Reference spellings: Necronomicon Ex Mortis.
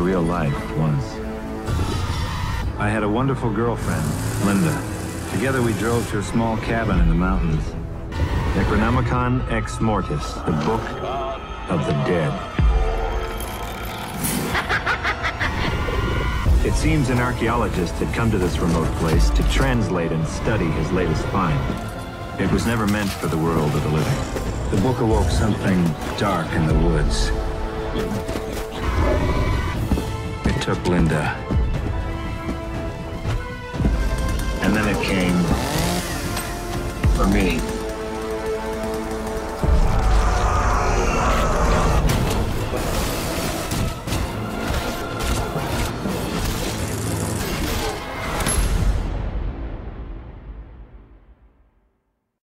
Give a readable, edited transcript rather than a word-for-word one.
real life once. I had a wonderful girlfriend, Linda. Together we drove to a small cabin in the mountains. Necronomicon Ex Mortis, the Book of the Dead. It seems an archaeologist had come to this remote place to translate and study his latest find. It was never meant for the world of the living. The book awoke something dark in the woods. It took Linda. And then it came for me.